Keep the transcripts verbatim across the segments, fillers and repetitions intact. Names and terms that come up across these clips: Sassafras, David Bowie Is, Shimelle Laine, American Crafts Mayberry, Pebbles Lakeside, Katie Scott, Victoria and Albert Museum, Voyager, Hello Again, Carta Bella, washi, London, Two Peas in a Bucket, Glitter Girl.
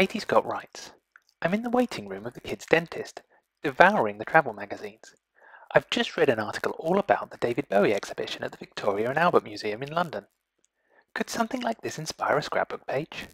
Katie's got rights. I'm in the waiting room of the kids' dentist, devouring the travel magazines. I've just read an article all about the David Bowie exhibition at the Victoria and Albert Museum in London. Could something like this inspire a scrapbook page?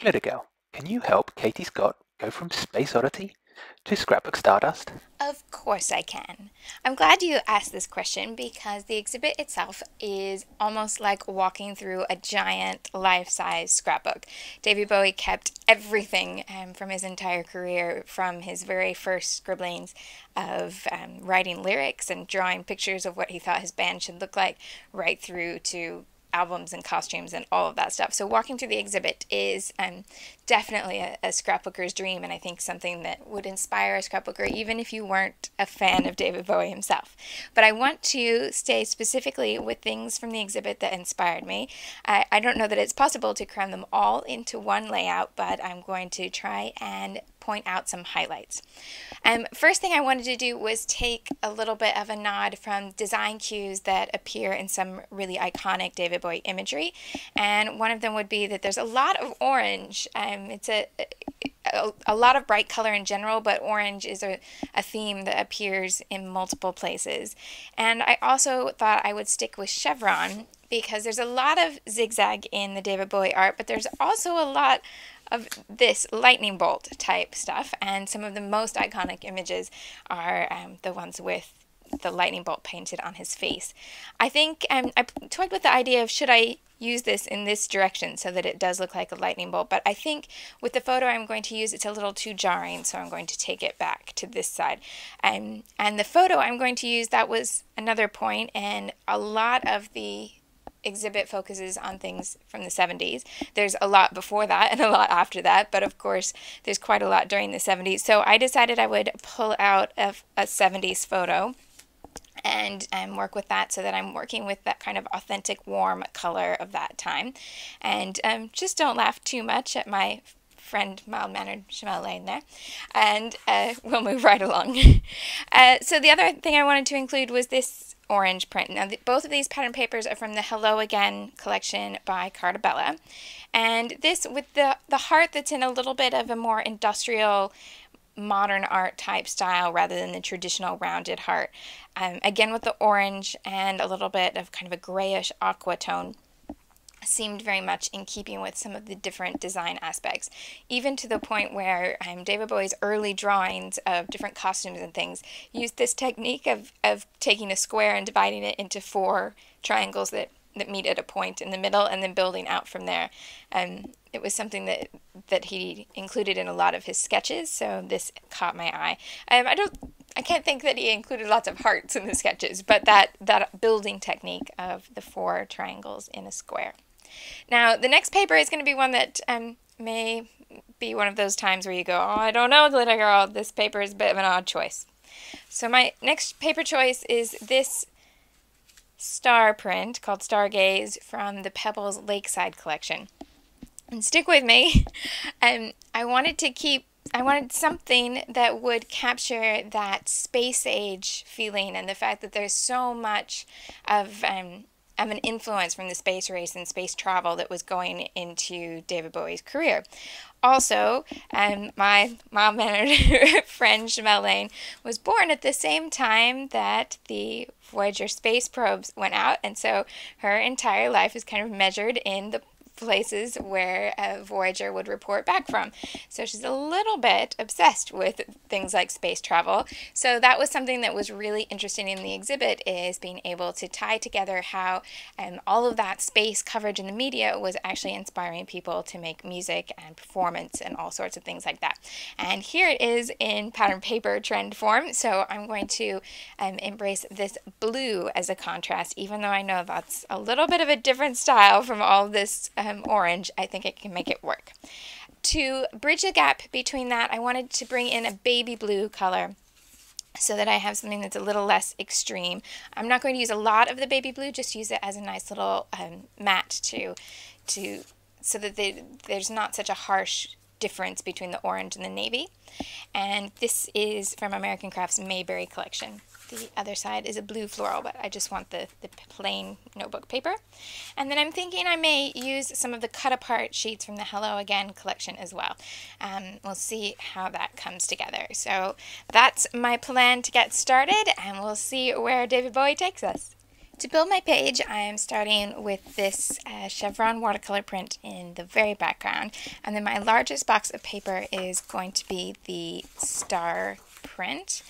Glitter Girl, can you help Katie Scott go from Space Oddity to Scrapbook Stardust? Of course I can. I'm glad you asked this question because the exhibit itself is almost like walking through a giant life-size scrapbook. David Bowie kept everything um, from his entire career, from his very first scribblings of um, writing lyrics and drawing pictures of what he thought his band should look like, right through to albums and costumes and all of that stuff. So walking through the exhibit is um, definitely a, a scrapbooker's dream, and I think something that would inspire a scrapbooker even if you weren't a fan of David Bowie himself. But I want to stay specifically with things from the exhibit that inspired me. I, I don't know that it's possible to cram them all into one layout, but I'm going to try and point out some highlights. Um, first thing I wanted to do was take a little bit of a nod from design cues that appear in some really iconic David Bowie imagery, and one of them would be that there's a lot of orange. Um, it's a, a, a lot of bright color in general, but orange is a, a theme that appears in multiple places. And I also thought I would stick with chevron, because there's a lot of zigzag in the David Bowie art, but there's also a lot of this lightning bolt type stuff, and some of the most iconic images are um, the ones with the lightning bolt painted on his face. I think um, I toyed with the idea of should I use this in this direction so that it does look like a lightning bolt, but I think with the photo I'm going to use, it's a little too jarring, so I'm going to take it back to this side. Um, and the photo I'm going to use, that was another point, and a lot of the exhibit focuses on things from the seventies. There's a lot before that and a lot after that, but of course there's quite a lot during the seventies. So I decided I would pull out a, a seventies photo and um, work with that, so that I'm working with that kind of authentic warm color of that time. And um, just don't laugh too much at my friend, mild-mannered Shimelle Laine there, and uh, we'll move right along. uh, so the other thing I wanted to include was this orange print. Now, the, both of these pattern papers are from the Hello Again collection by Carta Bella, and this with the, the heart that's in a little bit of a more industrial, modern art type style rather than the traditional rounded heart. Um, again, with the orange and a little bit of kind of a grayish aqua tone, seemed very much in keeping with some of the different design aspects, even to the point where um, David Bowie's early drawings of different costumes and things used this technique of, of taking a square and dividing it into four triangles that, that meet at a point in the middle and then building out from there. Um, it was something that, that he included in a lot of his sketches, so this caught my eye. Um, I don't I can't think that he included lots of hearts in the sketches, but that, that building technique of the four triangles in a square. Now, the next paper is going to be one that um, may be one of those times where you go, oh, I don't know, Glitter Girl, this paper is a bit of an odd choice. So my next paper choice is this star print called Stargaze from the Pebbles Lakeside collection. And stick with me. um, I wanted to keep I wanted something that would capture that space age feeling and the fact that there's so much of um, of an influence from the space race and space travel that was going into David Bowie's career. Also, um, my mild-mannered friend Shimelle Laine was born at the same time that the Voyager space probes went out, and so her entire life is kind of measured in the places where uh, Voyager would report back from. So she's a little bit obsessed with things like space travel. So that was something that was really interesting in the exhibit, is being able to tie together how um, all of that space coverage in the media was actually inspiring people to make music and performance and all sorts of things like that. And here it is in pattern paper trend form. So I'm going to um, embrace this blue as a contrast, even though I know that's a little bit of a different style from all this um, orange. I think it can make it work. To bridge the gap between that, I wanted to bring in a baby blue color so that I have something that's a little less extreme. I'm not going to use a lot of the baby blue, just use it as a nice little um, matte to, to, so that they, there's not such a harsh difference between the orange and the navy. And this is from American Crafts Mayberry collection. the other side is a blue floral, but I just want the, the plain notebook paper. And then I'm thinking I may use some of the cut apart sheets from the Hello Again collection as well. Um, we'll see how that comes together. So that's my plan to get started, and we'll see where David Bowie takes us. To build my page, I am starting with this uh, chevron watercolor print in the very background, and then my largest box of paper is going to be the star print,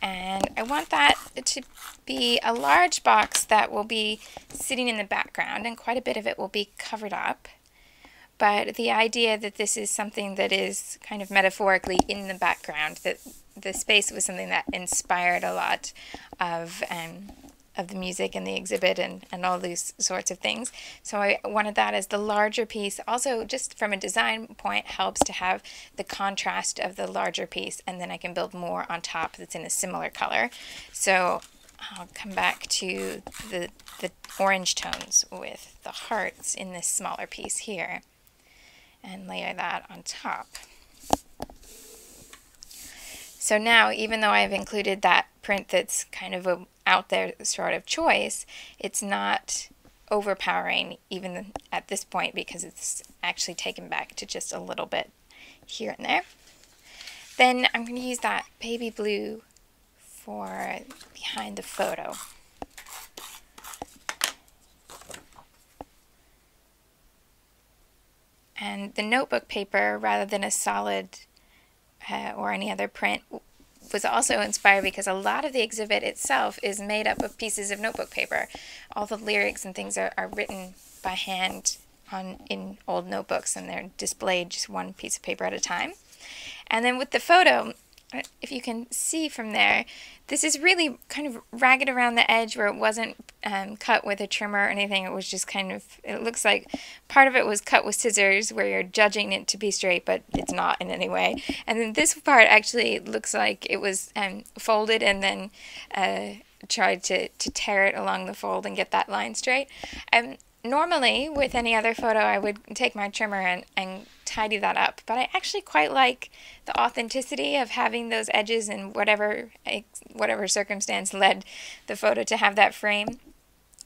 and I want that to be a large box that will be sitting in the background, and quite a bit of it will be covered up. But the idea that this is something that is kind of metaphorically in the background, that the space was something that inspired a lot of um, of the music and the exhibit and, and all these sorts of things. So I wanted that as the larger piece. Also, just from a design point, helps to have the contrast of the larger piece, and then I can build more on top that's in a similar color. So I'll come back to the, the orange tones with the hearts in this smaller piece here and layer that on top. So now, even though I've included that print that's kind of a out there sort of choice, it's not overpowering even at this point, because it's actually taken back to just a little bit here and there. Then I'm going to use that baby blue for behind the photo. And the notebook paper, rather than a solid uh, or any other print, was also inspired because a lot of the exhibit itself is made up of pieces of notebook paper. All the lyrics and things are, are written by hand on in old notebooks, and they're displayed just one piece of paper at a time. And then with the photo, if you can see from there, this is really kind of ragged around the edge where it wasn't um, cut with a trimmer or anything. It was just kind of, it looks like part of it was cut with scissors where you're judging it to be straight, but it's not in any way. And then this part actually looks like it was um, folded and then uh, tried to, to tear it along the fold and get that line straight. Um, normally, with any other photo, I would take my trimmer and, and tidy that up, but I actually quite like the authenticity of having those edges and whatever whatever circumstance led the photo to have that frame.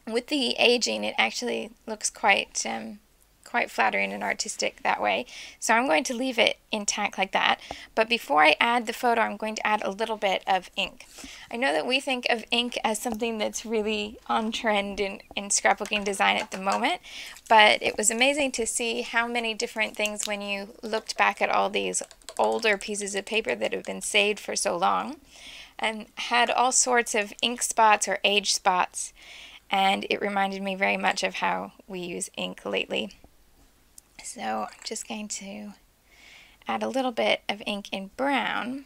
With the aging, it actually looks quite um, quite flattering and artistic that way. So I'm going to leave it intact like that, but before I add the photo, I'm going to add a little bit of ink. I know that we think of ink as something that's really on trend in, in scrapbooking design at the moment, but it was amazing to see how many different things, when you looked back at all these older pieces of paper that have been saved for so long, and had all sorts of ink spots or age spots, and it reminded me very much of how we use ink lately. So I'm just going to add a little bit of ink in brown,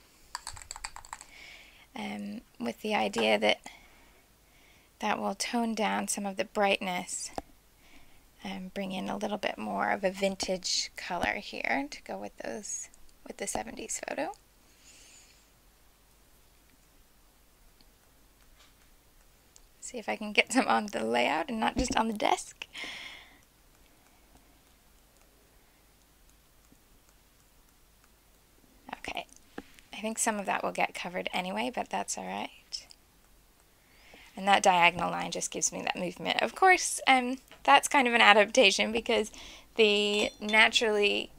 um, with the idea that that will tone down some of the brightness and bring in a little bit more of a vintage color here to go with those with the seventies photo. See if I can get some on the layout and not just on the desk. Okay, I think some of that will get covered anyway, but that's all right. And that diagonal line just gives me that movement. Of course, um, that's kind of an adaptation, because the naturally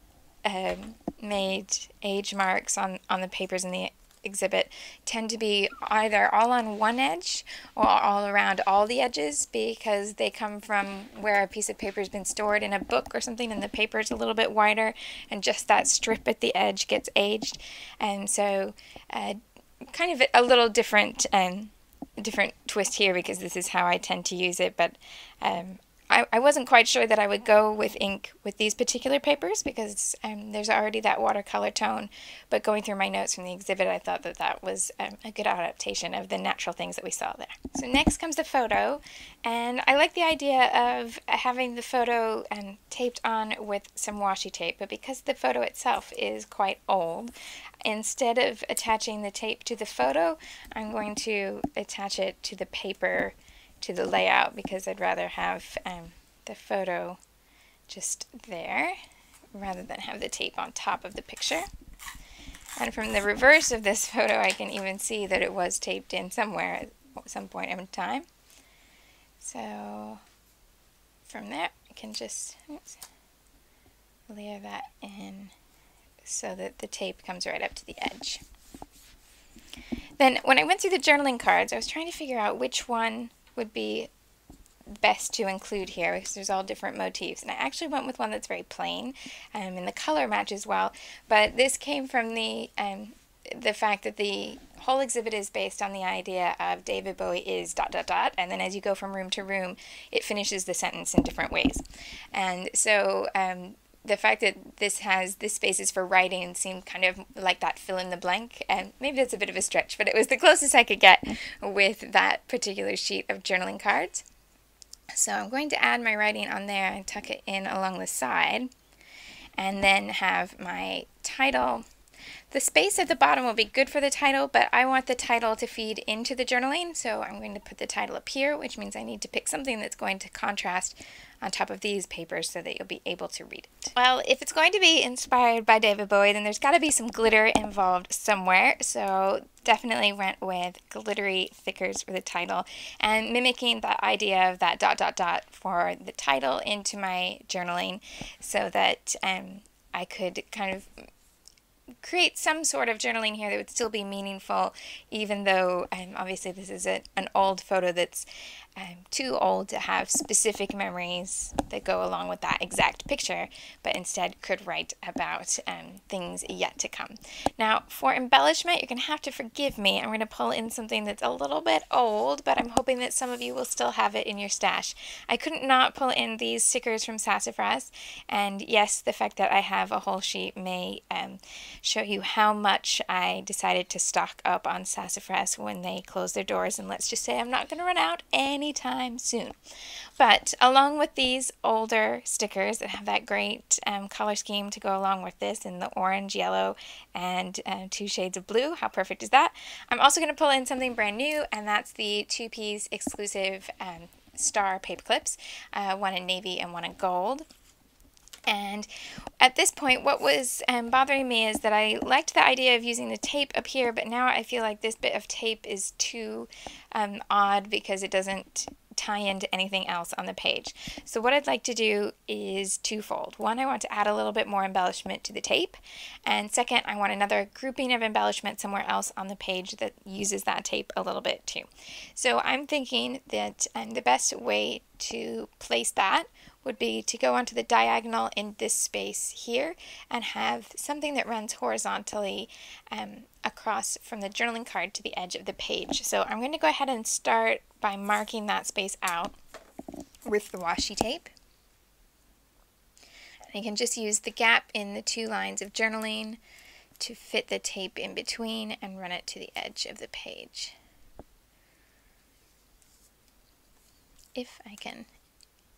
um, made age marks on, on the papers in the exhibit tend to be either all on one edge or all around all the edges, because they come from where a piece of paper has been stored in a book or something, and the paper is a little bit wider, and just that strip at the edge gets aged. And so uh, kind of a little different um, different twist here, because this is how I tend to use it, but um, I, I wasn't quite sure that I would go with ink with these particular papers, because um, there's already that watercolor tone, but going through my notes from the exhibit, I thought that that was um, a good adaptation of the natural things that we saw there. So next comes the photo, and I like the idea of having the photo um, taped on with some washi tape, but because the photo itself is quite old, instead of attaching the tape to the photo, I'm going to attach it to the paper, to the layout, because I'd rather have um, the photo just there rather than have the tape on top of the picture. And from the reverse of this photo, I can even see that it was taped in somewhere some point in time. So from there, I can just oops, layer that in so that the tape comes right up to the edge. Then when I went through the journaling cards, I was trying to figure out which one would be best to include here, because there's all different motifs, and I actually went with one that's very plain, um, and the color matches well, but this came from the um, the fact that the whole exhibit is based on the idea of David Bowie is dot dot dot, and then as you go from room to room it finishes the sentence in different ways. And so um, the fact that this has this space is for writing seemed kind of like that fill in the blank, and maybe that's a bit of a stretch, but it was the closest I could get with that particular sheet of journaling cards. So I'm going to add my writing on there and tuck it in along the side, and then have my title. The space at the bottom will be good for the title, but I want the title to feed into the journaling, so I'm going to put the title up here, which means I need to pick something that's going to contrast on top of these papers so that you'll be able to read it. Well, if it's going to be inspired by David Bowie, then there's got to be some glitter involved somewhere, so definitely went with glittery thickers for the title, and mimicking that idea of that dot dot dot for the title into my journaling so that um, I could kind of create some sort of journaling here that would still be meaningful, even though um, obviously this is a, an old photo that's um, too old to have specific memories that go along with that exact picture, but instead could write about um, things yet to come. Now for embellishment, you're going to have to forgive me. I'm going to pull in something that's a little bit old, but I'm hoping that some of you will still have it in your stash. I couldn't not pull in these stickers from Sassafras, and yes, the fact that I have a whole sheet may um, show you how much I decided to stock up on Sassafras when they closed their doors, and let's just say I'm not going to run out anytime soon. But along with these older stickers that have that great um, color scheme to go along with this, in the orange, yellow, and uh, two shades of blue, how perfect is that? I'm also going to pull in something brand new, and that's the Two Peas exclusive um, star paper clips, uh, one in navy and one in gold. And at this point, what was um, bothering me is that I liked the idea of using the tape up here, but now I feel like this bit of tape is too um, odd because it doesn't tie into anything else on the page. So what I'd like to do is twofold. One, I want to add a little bit more embellishment to the tape, and second, I want another grouping of embellishment somewhere else on the page that uses that tape a little bit too. So I'm thinking that um, the best way to place that would be to go onto the diagonal in this space here and have something that runs horizontally um, across from the journaling card to the edge of the page. So I'm going to go ahead and start by marking that space out with the washi tape. And you can just use the gap in the two lines of journaling to fit the tape in between and run it to the edge of the page. If I can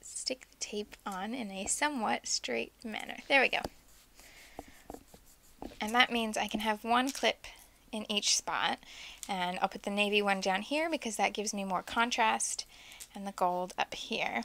stick the tape on in a somewhat straight manner. There we go. And that means I can have one clip in each spot, and I'll put the navy one down here because that gives me more contrast, and the gold up here.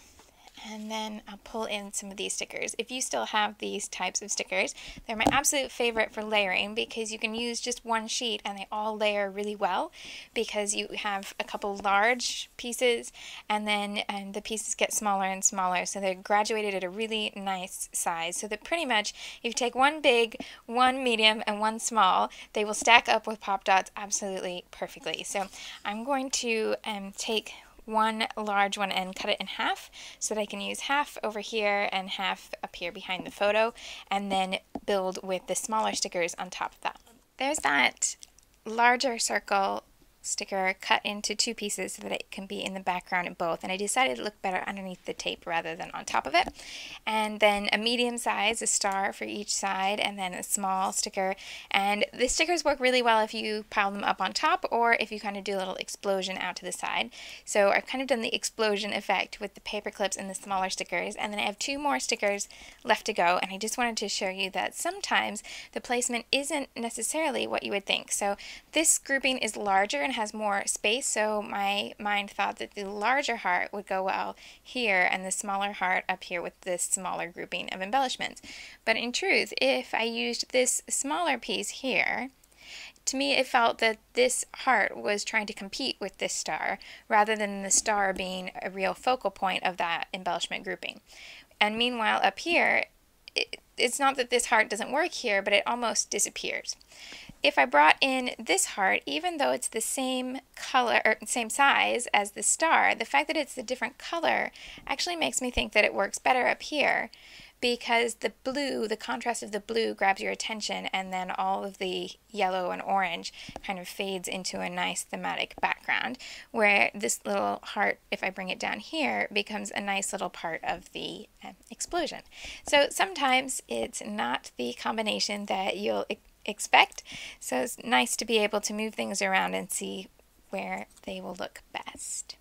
And then I'll pull in some of these stickers. If you still have these types of stickers, they're my absolute favorite for layering because you can use just one sheet and they all layer really well, because you have a couple large pieces and then and the pieces get smaller and smaller, so they're graduated at a really nice size, so that pretty much if you take one big, one medium, and one small, they will stack up with pop dots absolutely perfectly. So I'm going to um, take one large one and cut it in half so that I can use half over here and half up here behind the photo, and then build with the smaller stickers on top of that. There's that larger circle sticker cut into two pieces so that it can be in the background in both, and I decided it looked better underneath the tape rather than on top of it. And then a medium size, a star for each side, and then a small sticker. And the stickers work really well if you pile them up on top or if you kind of do a little explosion out to the side. So I've kind of done the explosion effect with the paper clips and the smaller stickers, and then I have two more stickers left to go, and I just wanted to show you that sometimes the placement isn't necessarily what you would think. So this grouping is larger and has more space, so my mind thought that the larger heart would go well here and the smaller heart up here with this smaller grouping of embellishments. But in truth, if I used this smaller piece here To me, it felt that this heart was trying to compete with this star, rather than the star being a real focal point of that embellishment grouping. And meanwhile, up here, it, it's not that this heart doesn't work here, but it almost disappears. If I brought in this heart, even though it's the same color or same size as the star, the fact that it's a different color actually makes me think that it works better up here, because the blue, the contrast of the blue grabs your attention, and then all of the yellow and orange kind of fades into a nice thematic background, where this little heart, if I bring it down here, becomes a nice little part of the um, explosion. So sometimes it's not the combination that you'll e- expect, so it's nice to be able to move things around and see where they will look best.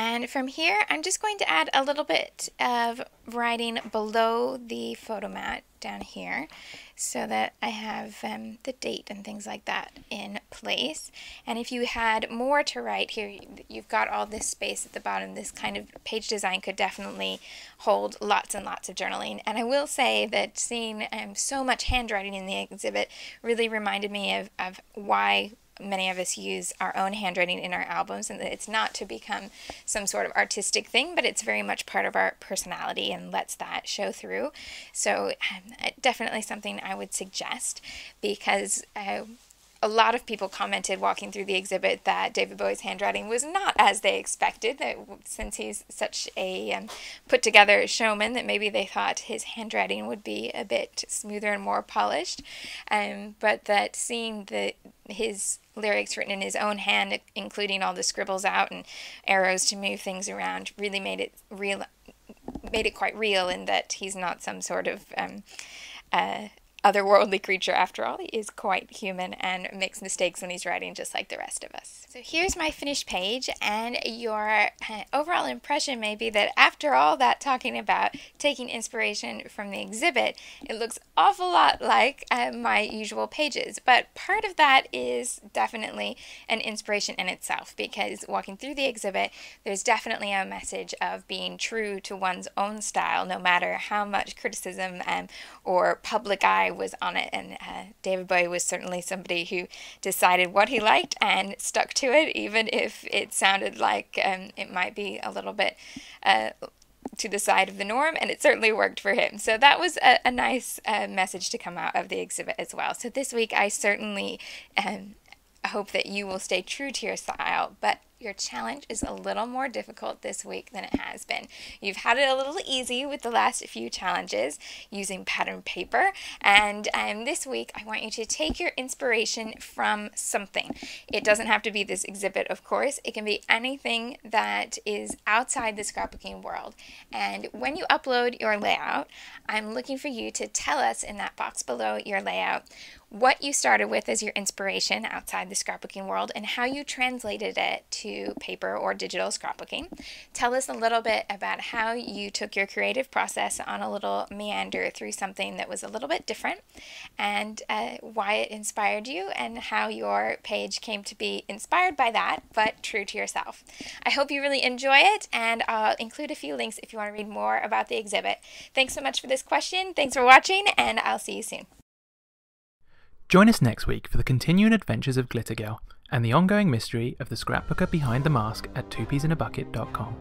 And from here, I'm just going to add a little bit of writing below the photo mat down here, so that I have um, the date and things like that in place. And if you had more to write here, you've got all this space at the bottom. This kind of page design could definitely hold lots and lots of journaling. And I will say that seeing um, so much handwriting in the exhibit really reminded me of, of why many of us use our own handwriting in our albums, and it's not to become some sort of artistic thing, but it's very much part of our personality and lets that show through. So um, definitely something I would suggest, because uh, a lot of people commented walking through the exhibit that David Bowie's handwriting was not as they expected, that since he's such a um, put-together showman, that maybe they thought his handwriting would be a bit smoother and more polished, um, but that seeing the his lyrics written in his own hand, including all the scribbles out and arrows to move things around, really made it real, made it quite real, in that he's not some sort of um, uh, otherworldly creature. After all, he is quite human and makes mistakes when he's writing, just like the rest of us. So here's my finished page, and your overall impression may be that after all that talking about taking inspiration from the exhibit, it looks awful lot like uh, my usual pages. But part of that is definitely an inspiration in itself, because walking through the exhibit, there's definitely a message of being true to one's own style, no matter how much criticism um, or public eye was on it. And uh, David Bowie was certainly somebody who decided what he liked and stuck to it, even if it sounded like um, it might be a little bit uh, to the side of the norm, and it certainly worked for him. So that was a, a nice uh, message to come out of the exhibit as well. So this week I certainly um, hope that you will stay true to your style, but your challenge is a little more difficult this week than it has been. You've had it a little easy with the last few challenges using pattern paper, and um, this week I want you to take your inspiration from something. It doesn't have to be this exhibit, of course. It can be anything that is outside the scrapbooking world. And when you upload your layout, I'm looking for you to tell us in that box below your layout what you started with as your inspiration outside the scrapbooking world and how you translated it to paper or digital scrapbooking. Tell us a little bit about how you took your creative process on a little meander through something that was a little bit different, and uh, why it inspired you and how your page came to be inspired by that, but true to yourself. I hope you really enjoy it, and I'll include a few links if you want to read more about the exhibit. Thanks so much for this question. Thanks for watching, and I'll see you soon. Join us next week for the continuing adventures of Glitter Girl and the ongoing mystery of the scrapbooker behind the mask at two peas in a bucket dot com.